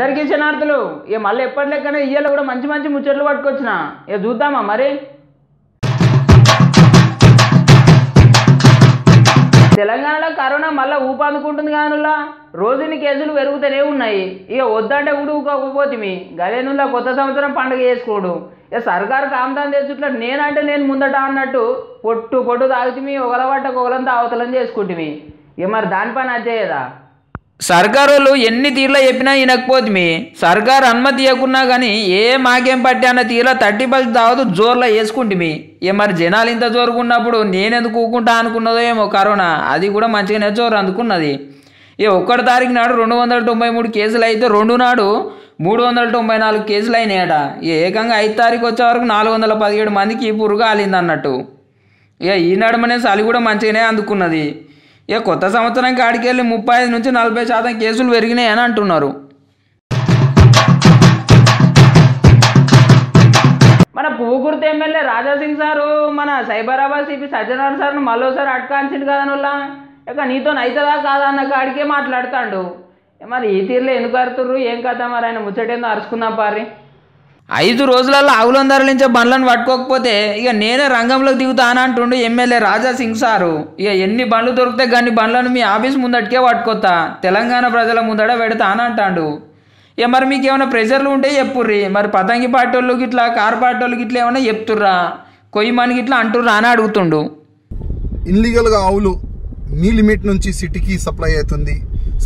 अंदर की शनार्थुलू ये मल्ल एप्पटिलెక్కనే इय्याल मंची मंची मुच्चट्लु पट्टुकोच्चिना ये चूद्दामा मरी తెలంగాణలో కరోనా మళ్ళీ ఊపందుకుంటుంది గానులా రోజుని కేసులు పెరుగుతనే ఉన్నాయి ఇక వద్దంటే ఊడుకోకపోతిమి గలేనులా కొత్త సంవత్సరం పండుగ చేసుకోడు ఏ సర్కార్ కామదాన్ చేస్తుట్లా నేనంటే నేను ముందట అన్నట్టు పొట్టు పొట్టు తాగుతిమి ఒకలవట ఒకలం తావతలం చేసుకుంటిమి ఇక మరి దాని పని అజేయదా సర్కారోళ్ళు ఎన్ని తీర్ల చెప్పినా ఇనకపోతిమి సర్కార్ అనుమతి ఇవ్వకున్నా గానీ ఏ మాకేం పట్టి అన్న తీర్ల 30 బల్స్ తావదు జోర్ల చేసుకుంటిమి ఇక మరి జనాలు ఇంత జోరుకున్నప్పుడు నేను ఎందుకు ఊకుంటా అనుకున్నదో ఏమో కరోనా అది కూడా మంచిగానే జోరు అందుకున్నది ఈ ఒక్కటి తారీఖు నాడు 293 కేసులు అయితే రెండు నాడు 394 కేసులు అయినాయట ఏకంగా 5 తారీఖు వచ్చే వరకు 417 మందికి ఈ పురుగు ఆలింది అన్నట్టు ఇక ఈ నడమనే సాలి కూడా మంచిగానే అందుకున్నది ये కొత్త సంవత్సరం కాడికి 35 నుంచి 40% కేసులు పెరిగినాయి అని అంటున్నారు మన పూగుర్తి ఎమ్మెల్యే రాజాసింగ్ సార్ మన సైబరాబాద్ సిపి సజ్జనార్ సార్ ను మళ్ళోసారి అట్కాంచిండు కదనొల్లా ఇక నీతో నైతదా కాదా అన్న కాడికే మాట్లాడుతాండు మరి ఈ తీర్లే ఎందుకు అరుతురు ఏం కథ మరి ఆయన ముచ్చటేందో అరుచుకుందాం పారి 5 రోజులలో ఆవులను ధరలించే బండ్లను పట్టుకోకపోతే ఇక నేనే రంగంలోకి దిగుతా అని అంటుండు ఎమ్మెల్యే రాజాసింగ్ సారు ఇక ఎన్ని బండ్లు దొరికితే గాని బండ్లను మీ ఆఫీస్ ముందటికే పట్టుకోతా తెలంగాణ ప్రజల ముందడ పెడతా అని అంటాడు ఇక మరి మీకు ఏమైనా ప్రెషర్లు ఉంటే చెప్పుర్రి మరి పతంగి పార్టీలు గిట్లా కార్ పార్టీలు గిట్లా ఏమైనా చెప్తుర్రా కొయ్యమని గిట్లా అంటుర్రా అని అడుగుతుండు ఇల్లీగల్గా ఆవులు నీ లిమిట్ నుంచి సిటీకి సప్లై అవుతుంది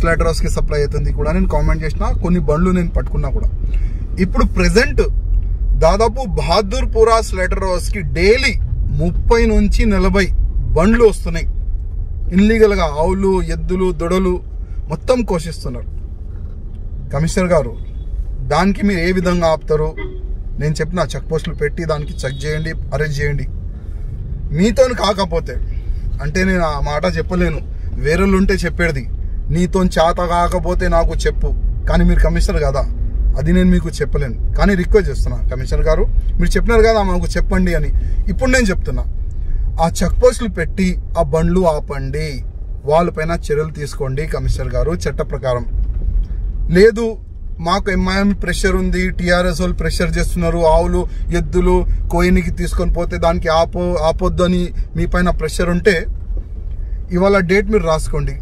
స్లాటర్ హౌస్కి సప్లై అవుతుంది కూడా నేను కామెంట్ చేసినా కొన్ని బండ్లు నేను పట్టుకున్నా కూడా ఇప్పుడు ప్రెజెంట్ దాదాపు బహదూర్పురా స్లాటర్ హౌస్ కి డైలీ 30 నుంచి 40 బండ్లు వస్తున్నాయి ఇల్లీగల్ గా ఆవులు ఎద్దులు దొడలు మొత్తం కోసిస్తున్నారు కమిషనర్ గారు దానికి మీరు ఏ విధంగా ఆపుతారు నేను చెప్పిన చెక్ పోస్టులు పెట్టి దానికి చెక్ చేయండి అరెస్ట్ చేయండి మీతో కాకపోతే అంటే నేను ఆ మాట చెప్పలేను వేరేళ్ళు ఉంటే చెప్పేది నీతో చేత కాకపోతే నాకు చెప్పు కానీ మీరు కమిషనర్ కదా అది నేను మీకు చెప్పలేను కానీ రిక్వెస్ట్ చేస్తున్నా కమిషనర్ గారు మీరు చెప్పినారు కదా మాకు చెప్పండి అని ఇప్పుడు నేను చెప్తున్నా ఆ చెక్ పోస్టులు పెట్టి ఆ బండ్లు ఆపండి వాళ్ళపైన చర్యలు తీసుకోండి కమిషనర్ గారు చట్ట ప్రకారం లేదు మాకు ఎంఐఎం ప్రెషర్ ఉంది టీఆర్ఎస్ వాళ్ళు ప్రెషర్ చేస్తున్నారు ఆవులు ఎద్దులు కోయినికి తీసుకొని పోతే దానికి ఆపొద్దని మీ పైన ప్రెషర్ ఉంటే ఇవాళ డేట్ మీరు రాసుకోండి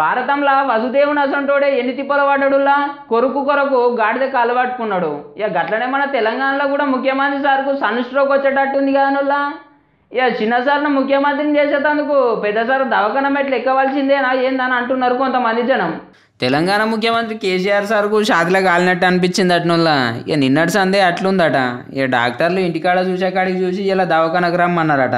భారతంలో వసుదేవుని అసంటోడే ఎన్ని తిప్పలు పడ్డాడులా కొరకు కొరకు గాడిదకు అలవాటుకున్నాడు ఇక గట్లనే మన తెలంగాణలో కూడా ముఖ్యమంత్రి సార్కు సన్ స్ట్రోక్ వచ్చేటట్టుంది కానుల్లా ఇక చిన్న సార్ను ముఖ్యమంత్రిని చేసేటందుకు పెద్ద సార్ దవాఖాన మెట్లు ఎక్కవలసిందేనా ఏందని అంటున్నారు కొంతమంది జనం తెలంగాణ ముఖ్యమంత్రి కేసీఆర్ సార్కు షాతిలో కాలినట్టు అనిపించింది అట్నుల్లా ఇక నిన్నటి సందే అట్లుందట ఇక డాక్టర్లు ఇంటికాడ చూసేకాడికి చూసి ఇలా దవాఖానకు రమ్మన్నారట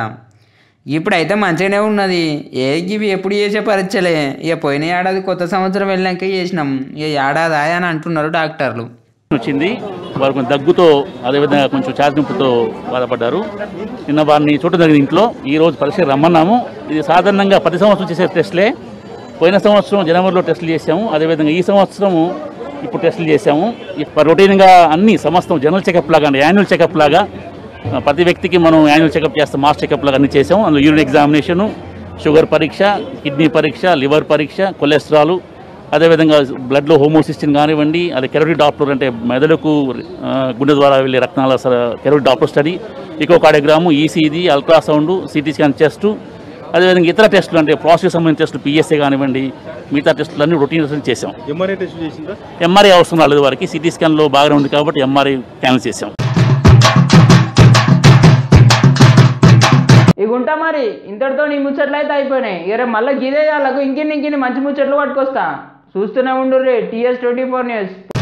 ఇప్పుడైతే మంచిగానే ఉన్నది ఏ ఇవి ఎప్పుడు చేసే పరీక్షలే ఇక పోయిన ఏడాది కొత్త సంవత్సరం వెళ్ళాక చేసినాం ఇక ఏడాది అని అంటున్నారు డాక్టర్లు వచ్చింది వారు కొంచెం దగ్గుతో అదేవిధంగా కొంచెం చాచినింపుతో బాధపడ్డారు నిన్న వారిని చోట జరిగిన ఇంట్లో ఈరోజు పరీక్ష రమ్మన్నాము ఇది సాధారణంగా 10 సంవత్సరం చేసే టెస్ట్లే పోయిన సంవత్సరం జనవరిలో టెస్టులు చేసాము అదేవిధంగా ఈ సంవత్సరం ఇప్పుడు టెస్టులు చేసాము రొటీన్గా అన్ని సమస్తం జనరల్ చెకప్ లాగా యాన్యువల్ చెకప్ లాగా ప్రతి వ్యక్తికి మనం యాన్యువల్ చెకప్ చేస్తాం మాస్ చెకప్ లాగా అన్ని చేసాము అందులో యూరిన్ ఎగ్జామినేషను షుగర్ పరీక్ష కిడ్నీ పరీక్ష లివర్ పరీక్ష కొలెస్ట్రాల్ అదేవిధంగా బ్లడ్లో హోమోసిస్టిన్ కానివ్వండి అదే కెరోటిడ్ డాప్లర్ అంటే మెదడుకు గుండె ద్వారా వెళ్ళే రక్తాల carotid doppler study echocardiogram ECG ultrasound CT scan test అదేవిధంగా ఇతర టెస్టులు అంటే ప్రాస్టేట్ సంబంధించిన టెస్టులు పిఎస్ఏ కానివ్వండి మిగతా టెస్టులన్నీ రొటీన్ టెస్టులు చేసాం ఎంఆర్ఐ అవసరం రాలేదు వారికి సిటీ స్కాన్లో బాగానే ఉంది కాబట్టి ఎంఆర్ఐ క్యాన్సిల్ చేసాం ఇగుంటా మరి ఇంతటితో నీ ముచ్చట్లు అయితే అయిపోయినాయి ఇరే మళ్ళీ గిదే వాళ్ళకు ఇంకిన్ని మంచి ముచ్చట్లు పట్టుకొస్తా చూస్తూనే ఉండుర్రే TS24 న్యూస్.